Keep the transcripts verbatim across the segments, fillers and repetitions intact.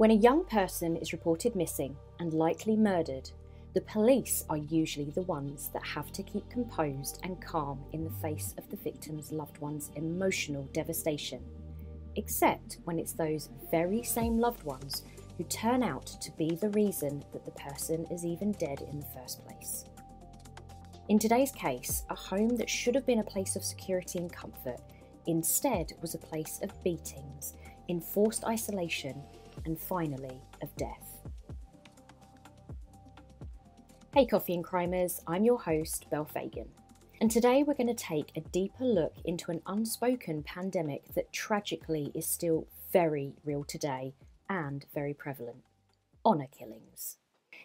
When a young person is reported missing and likely murdered, the police are usually the ones that have to keep composed and calm in the face of the victim's loved one's emotional devastation, except when it's those very same loved ones who turn out to be the reason that the person is even dead in the first place. In today's case, a home that should have been a place of security and comfort instead was a place of beatings, enforced isolation, and finally of death. Hey Coffee and Crimers, I'm your host Belle Fagan, and today we're going to take a deeper look into an unspoken pandemic that tragically is still very real today and very prevalent: honour killings.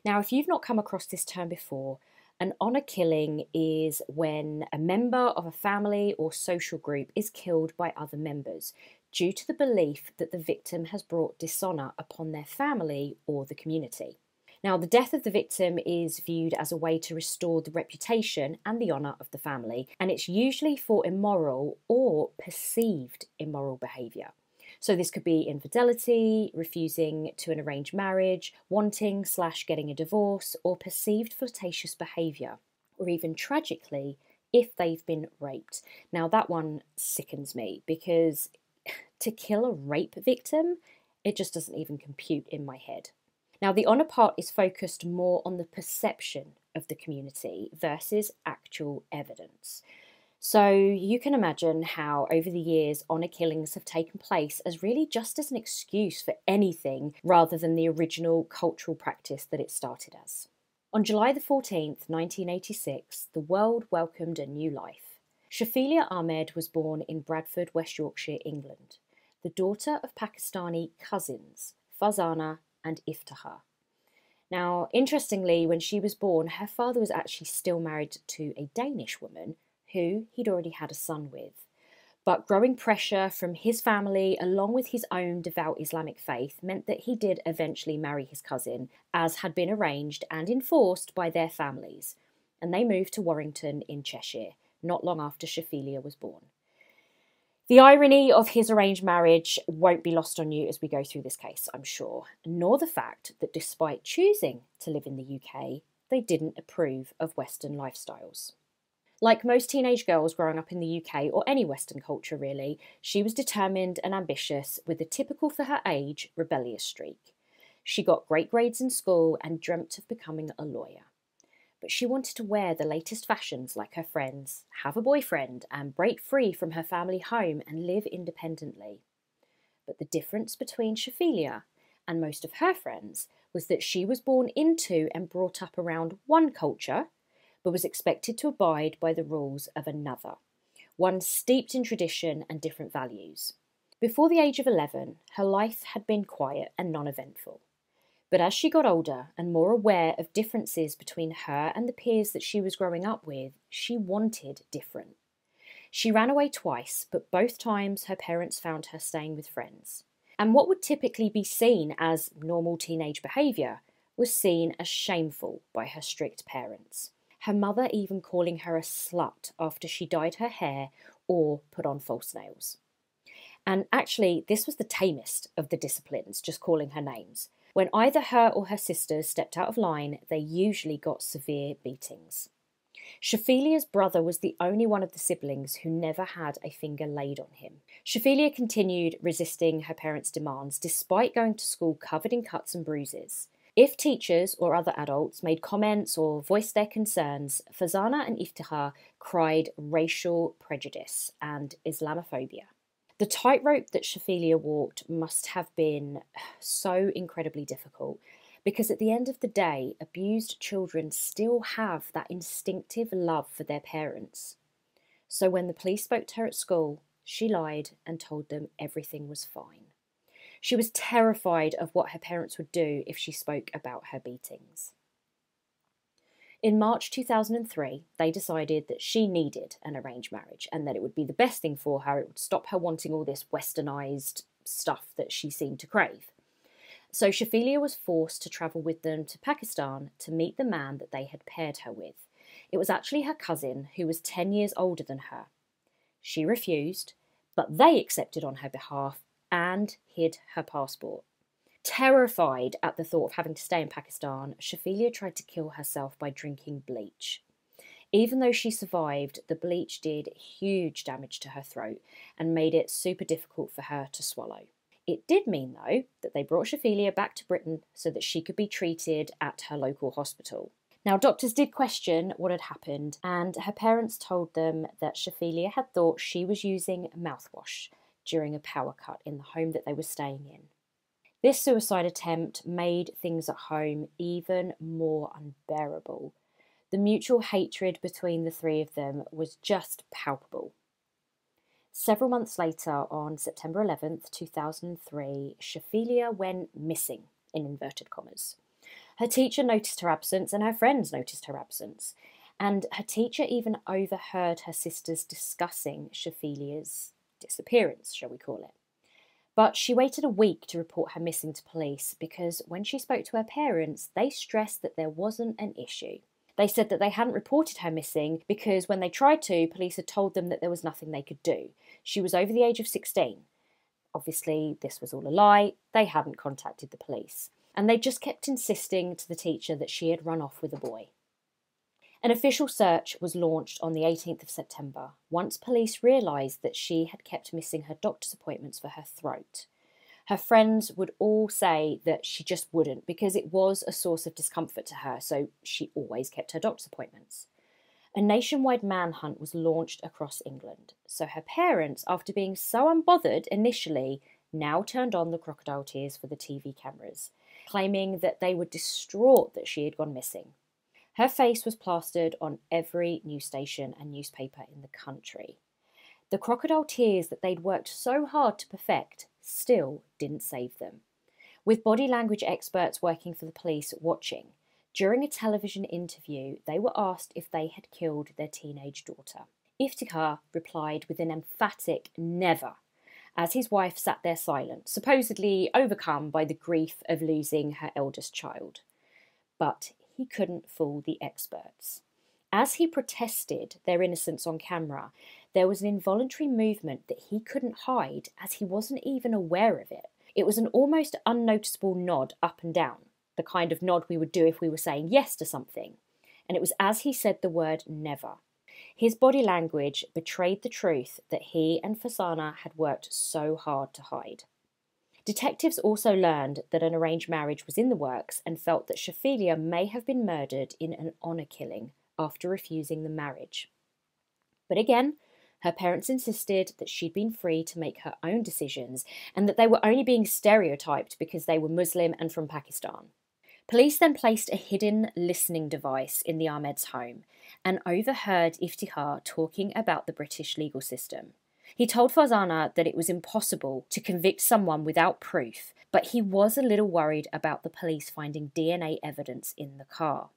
Now, if you've not come across this term before, an honour killing is when a member of a family or social group is killed by other members due to the belief that the victim has brought dishonour upon their family or the community. Now, the death of the victim is viewed as a way to restore the reputation and the honour of the family, and it's usually for immoral or perceived immoral behaviour. So this could be infidelity, refusing to an arranged marriage, wanting slash getting a divorce, or perceived flirtatious behaviour, or even tragically, if they've been raped. Now, that one sickens me, because to kill a rape victim, it just doesn't even compute in my head. Now, the honour part is focused more on the perception of the community versus actual evidence. So you can imagine how over the years honour killings have taken place as really just as an excuse for anything rather than the original cultural practice that it started as. On July the fourteenth, nineteen eighty-six, the world welcomed a new life. Shafilia Ahmed was born in Bradford, West Yorkshire, England, the daughter of Pakistani cousins, Farzana and Iftikhar. Now, interestingly, when she was born, her father was actually still married to a Danish woman who he'd already had a son with. But growing pressure from his family, along with his own devout Islamic faith, meant that he did eventually marry his cousin, as had been arranged and enforced by their families, and they moved to Warrington in Cheshire not long after Shafilia was born. The irony of his arranged marriage won't be lost on you as we go through this case, I'm sure, nor the fact that despite choosing to live in the U K, they didn't approve of Western lifestyles. Like most teenage girls growing up in the U K, or any Western culture really, she was determined and ambitious with a typical for her age rebellious streak. She got great grades in school and dreamt of becoming a lawyer. But she wanted to wear the latest fashions like her friends, have a boyfriend, and break free from her family home and live independently. But the difference between Shafilia and most of her friends was that she was born into and brought up around one culture, but was expected to abide by the rules of another, one steeped in tradition and different values. Before the age of eleven, her life had been quiet and non-eventful. But as she got older and more aware of differences between her and the peers that she was growing up with, she wanted different. She ran away twice, but both times her parents found her staying with friends. And what would typically be seen as normal teenage behaviour was seen as shameful by her strict parents, her mother even calling her a slut after she dyed her hair or put on false nails. And actually, this was the tamest of the disciplines, just calling her names. When either her or her sisters stepped out of line, they usually got severe beatings. Shafilia's brother was the only one of the siblings who never had a finger laid on him. Shafilia continued resisting her parents' demands despite going to school covered in cuts and bruises. If teachers or other adults made comments or voiced their concerns, Farzana and Iftikhar cried racial prejudice and Islamophobia. The tightrope that Shafilia walked must have been so incredibly difficult, because at the end of the day, abused children still have that instinctive love for their parents. So when the police spoke to her at school, she lied and told them everything was fine. She was terrified of what her parents would do if she spoke about her beatings. In March two thousand three, they decided that she needed an arranged marriage and that it would be the best thing for her. It would stop her wanting all this westernised stuff that she seemed to crave. So Shafilia was forced to travel with them to Pakistan to meet the man that they had paired her with. It was actually her cousin, who was ten years older than her. She refused, but they accepted on her behalf and hid her passport. Terrified at the thought of having to stay in Pakistan, Shafilia tried to kill herself by drinking bleach. Even though she survived, the bleach did huge damage to her throat and made it super difficult for her to swallow. It did mean, though, that they brought Shafilia back to Britain so that she could be treated at her local hospital. Now, doctors did question what had happened, and her parents told them that Shafilia had thought she was using mouthwash during a power cut in the home that they were staying in. This suicide attempt made things at home even more unbearable. The mutual hatred between the three of them was just palpable. Several months later, on September eleventh, two thousand three, Shafilia went missing, in inverted commas. Her teacher noticed her absence and her friends noticed her absence. And her teacher even overheard her sisters discussing Shafilia's disappearance, shall we call it. But she waited a week to report her missing to police because when she spoke to her parents, they stressed that there wasn't an issue. They said that they hadn't reported her missing because when they tried to, police had told them that there was nothing they could do. She was over the age of sixteen. Obviously, this was all a lie. They hadn't contacted the police. And they just kept insisting to the teacher that she had run off with a boy. An official search was launched on the eighteenth of September, once police realised that she had kept missing her doctor's appointments for her throat. Her friends would all say that she just wouldn't because it was a source of discomfort to her, so she always kept her doctor's appointments. A nationwide manhunt was launched across England, so her parents, after being so unbothered initially, now turned on the crocodile tears for the T V cameras, claiming that they were distraught that she had gone missing. Her face was plastered on every news station and newspaper in the country. The crocodile tears that they'd worked so hard to perfect still didn't save them. With body language experts working for the police watching, during a television interview, they were asked if they had killed their teenage daughter. Iftikhar replied with an emphatic never, as his wife sat there silent, supposedly overcome by the grief of losing her eldest child. But he couldn't fool the experts. As he protested their innocence on camera, there was an involuntary movement that he couldn't hide as he wasn't even aware of it. It was an almost unnoticeable nod up and down, the kind of nod we would do if we were saying yes to something. And it was as he said the word never. His body language betrayed the truth that he and Farzana had worked so hard to hide. Detectives also learned that an arranged marriage was in the works and felt that Shafilia may have been murdered in an honour killing after refusing the marriage. But again, her parents insisted that she'd been free to make her own decisions and that they were only being stereotyped because they were Muslim and from Pakistan. Police then placed a hidden listening device in the Ahmed's home and overheard Iftikhar talking about the British legal system. He told Farzana that it was impossible to convict someone without proof, but he was a little worried about the police finding D N A evidence in the car.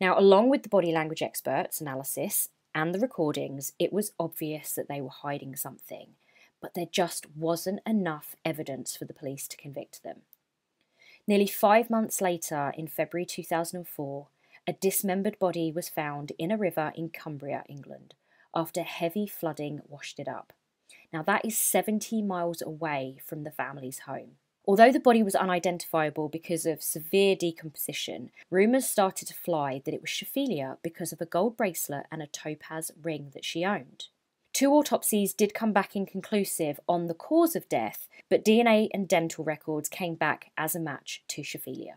Now, along with the body language experts' analysis and the recordings, it was obvious that they were hiding something, but there just wasn't enough evidence for the police to convict them. Nearly five months later, in February two thousand four, a dismembered body was found in a river in Cumbria, England, after heavy flooding washed it up. Now that is seventy miles away from the family's home. Although the body was unidentifiable because of severe decomposition, rumours started to fly that it was Shafilia because of a gold bracelet and a topaz ring that she owned. Two autopsies did come back inconclusive on the cause of death, but D N A and dental records came back as a match to Shafilia.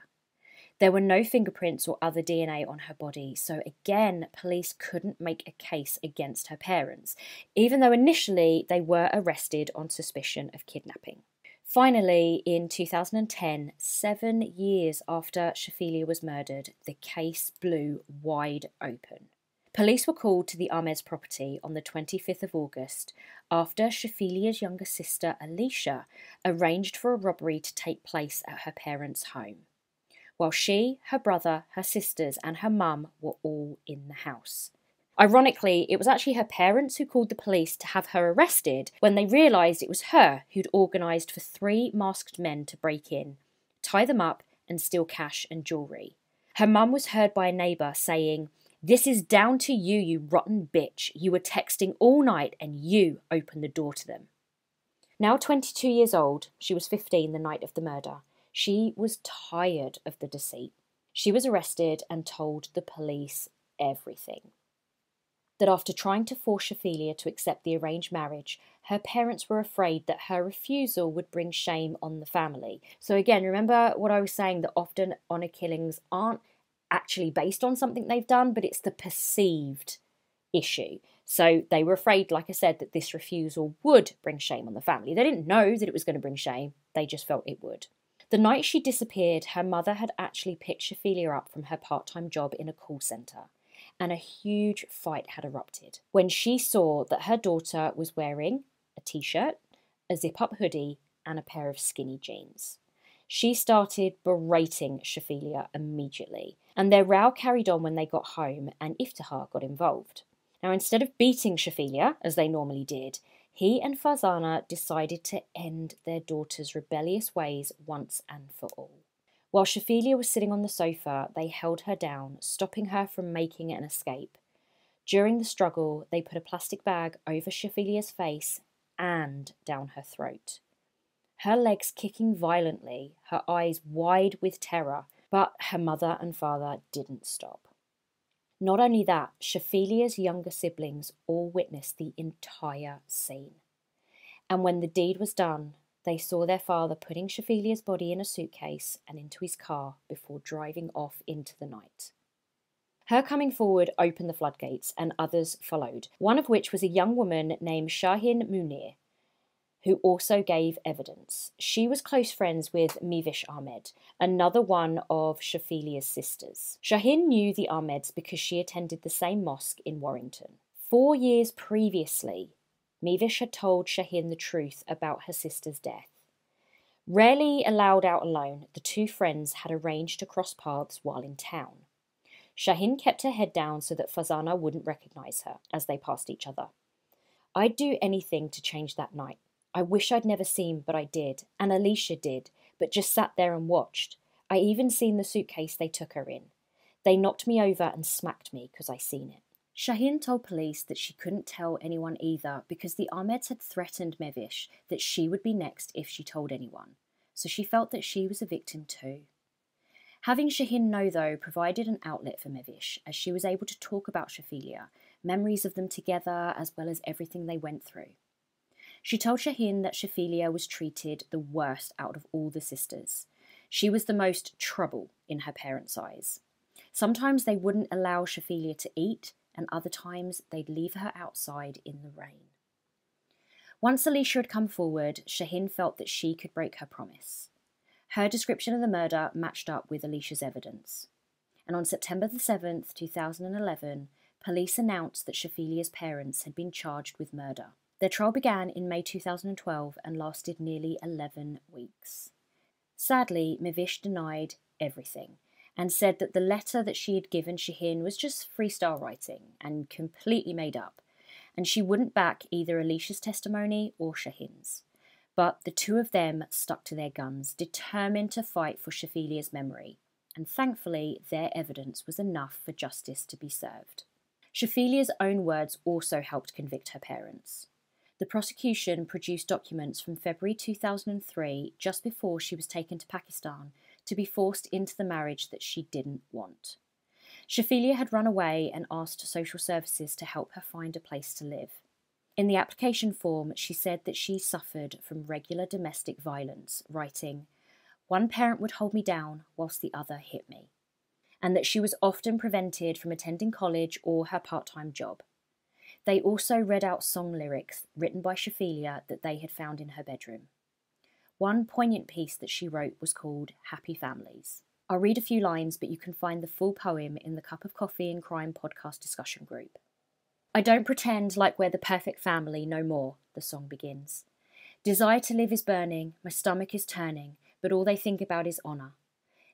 There were no fingerprints or other D N A on her body, so again, police couldn't make a case against her parents, even though initially they were arrested on suspicion of kidnapping. Finally, in two thousand ten, seven years after Shafilia was murdered, the case blew wide open. Police were called to the Ahmed's property on the twenty-fifth of August after Shafilia's younger sister, Alicia, arranged for a robbery to take place at her parents' home, while she, her brother, her sisters and her mum were all in the house. Ironically, it was actually her parents who called the police to have her arrested when they realised it was her who'd organised for three masked men to break in, tie them up and steal cash and jewellery. Her mum was heard by a neighbour saying, "This is down to you, you rotten bitch. You were texting all night and you opened the door to them." Now twenty-two years old, she was fifteen the night of the murder. She was tired of the deceit. She was arrested and told the police everything. That after trying to force Shafilia to accept the arranged marriage, her parents were afraid that her refusal would bring shame on the family. So again, remember what I was saying, that often honour killings aren't actually based on something they've done, but it's the perceived issue. So they were afraid, like I said, that this refusal would bring shame on the family. They didn't know that it was going to bring shame. They just felt it would. The night she disappeared, her mother had actually picked Shafilia up from her part-time job in a call centre, and a huge fight had erupted when she saw that her daughter was wearing a t-shirt, a zip-up hoodie, and a pair of skinny jeans. She started berating Shafilia immediately, and their row carried on when they got home and Iftikhar got involved. Now, instead of beating Shafilia, as they normally did, he and Farzana decided to end their daughter's rebellious ways once and for all. While Shafilia was sitting on the sofa, they held her down, stopping her from making an escape. During the struggle, they put a plastic bag over Shafilia's face and down her throat. Her legs kicking violently, her eyes wide with terror, but her mother and father didn't stop. Not only that, Shafilia's younger siblings all witnessed the entire scene. And when the deed was done, they saw their father putting Shafilia's body in a suitcase and into his car before driving off into the night. Her coming forward opened the floodgates and others followed, one of which was a young woman named Shahin Munir, who also gave evidence. She was close friends with Mevish Ahmed, another one of Shafilia's sisters. Shahin knew the Ahmeds because she attended the same mosque in Warrington. Four years previously, Mevish had told Shahin the truth about her sister's death. Rarely allowed out alone, the two friends had arranged to cross paths while in town. Shahin kept her head down so that Farzana wouldn't recognise her as they passed each other. "I'd do anything to change that night. I wish I'd never seen, but I did, and Alicia did, but just sat there and watched. I even seen the suitcase they took her in. They knocked me over and smacked me because I seen it." Shahin told police that she couldn't tell anyone either because the Ahmeds had threatened Mevish that she would be next if she told anyone, so she felt that she was a victim too. Having Shahin know, though, provided an outlet for Mevish, as she was able to talk about Shafilia, memories of them together as well as everything they went through. She told Shahin that Shafilia was treated the worst out of all the sisters. She was the most trouble in her parents' eyes. Sometimes they wouldn't allow Shafilia to eat, and other times they'd leave her outside in the rain. Once Alicia had come forward, Shahin felt that she could break her promise. Her description of the murder matched up with Alicia's evidence. And on September the seventh, two thousand eleven, police announced that Shafilia's parents had been charged with murder. Their trial began in May two thousand twelve and lasted nearly eleven weeks. Sadly, Mevish denied everything, and said that the letter that she had given Shahin was just freestyle writing and completely made up, and she wouldn't back either Alicia's testimony or Shahin's. But the two of them stuck to their guns, determined to fight for Shafilia's memory, and thankfully their evidence was enough for justice to be served. Shafilia's own words also helped convict her parents. The prosecution produced documents from February two thousand three, just before she was taken to Pakistan, to be forced into the marriage that she didn't want. Shafilia had run away and asked social services to help her find a place to live. In the application form, she said that she suffered from regular domestic violence, writing, "One parent would hold me down whilst the other hit me," and that she was often prevented from attending college or her part-time job. They also read out song lyrics written by Shafilia that they had found in her bedroom. One poignant piece that she wrote was called Happy Families. I'll read a few lines, but you can find the full poem in the Cup of Coffee and Crime podcast discussion group. "I don't pretend like we're the perfect family no more," the song begins. "Desire to live is burning, my stomach is turning, but all they think about is honour.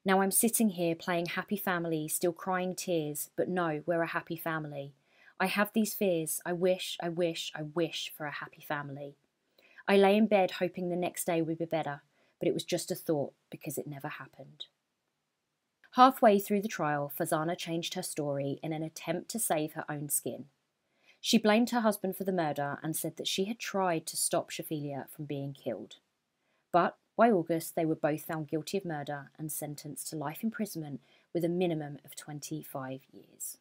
Now I'm sitting here playing Happy Family, still crying tears, but no, we're a happy family. I have these fears, I wish, I wish, I wish for a happy family. I lay in bed hoping the next day would be better, but it was just a thought because it never happened." Halfway through the trial, Farzana changed her story in an attempt to save her own skin. She blamed her husband for the murder and said that she had tried to stop Shafilia from being killed. But By August, they were both found guilty of murder and sentenced to life imprisonment with a minimum of twenty-five years.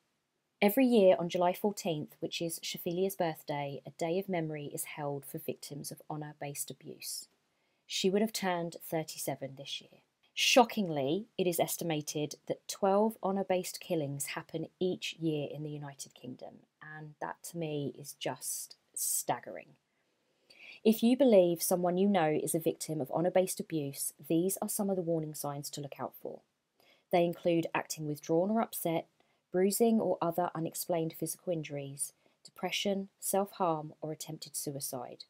Every year on July fourteenth, which is Shafilia's birthday, a day of memory is held for victims of honour-based abuse. She would have turned thirty-seven this year. Shockingly, it is estimated that twelve honour-based killings happen each year in the United Kingdom, and that to me is just staggering. If you believe someone you know is a victim of honour-based abuse, these are some of the warning signs to look out for. They include acting withdrawn or upset, bruising or other unexplained physical injuries, depression, self-harm or attempted suicide,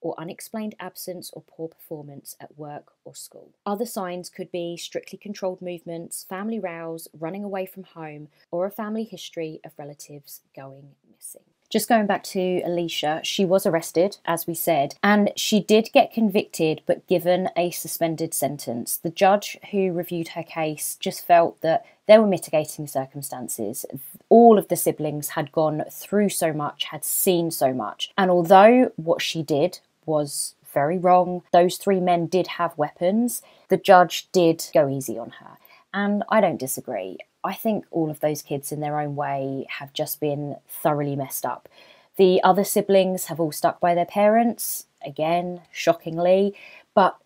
or unexplained absence or poor performance at work or school. Other signs could be strictly controlled movements, family rows, running away from home, or a family history of relatives going missing. Just going back to Alicia, she was arrested, as we said, and she did get convicted but given a suspended sentence. The judge who reviewed her case just felt that there were mitigating circumstances. All of the siblings had gone through so much, had seen so much, and although what she did was very wrong, those three men did have weapons, the judge did go easy on her. And I don't disagree. I think all of those kids in their own way have just been thoroughly messed up. The other siblings have all stuck by their parents, again, shockingly, but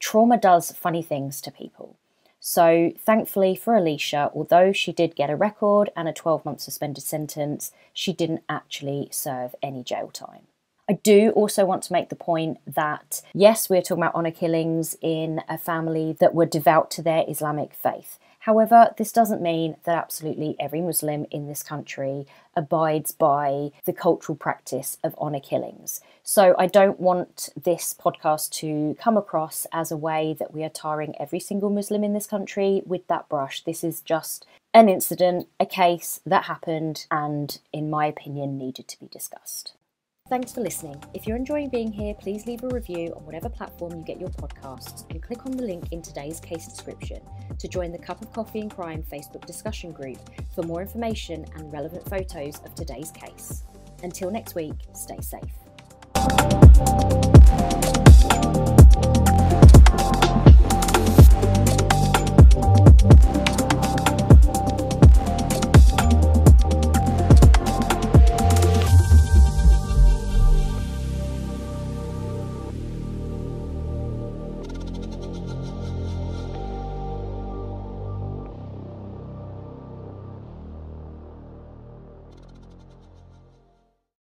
trauma does funny things to people. So thankfully for Alicia, although she did get a record and a twelve month suspended sentence, she didn't actually serve any jail time. I do also want to make the point that, yes, we're talking about honour killings in a family that were devout to their Islamic faith. However, this doesn't mean that absolutely every Muslim in this country abides by the cultural practice of honour killings. So I don't want this podcast to come across as a way that we are tarring every single Muslim in this country with that brush. This is just an incident, a case that happened and, in my opinion, needed to be discussed. Thanks for listening. If you're enjoying being here, please leave a review on whatever platform you get your podcasts and click on the link in today's case description to join the Cup of Coffee and Crime Facebook discussion group for more information and relevant photos of today's case. Until next week, stay safe.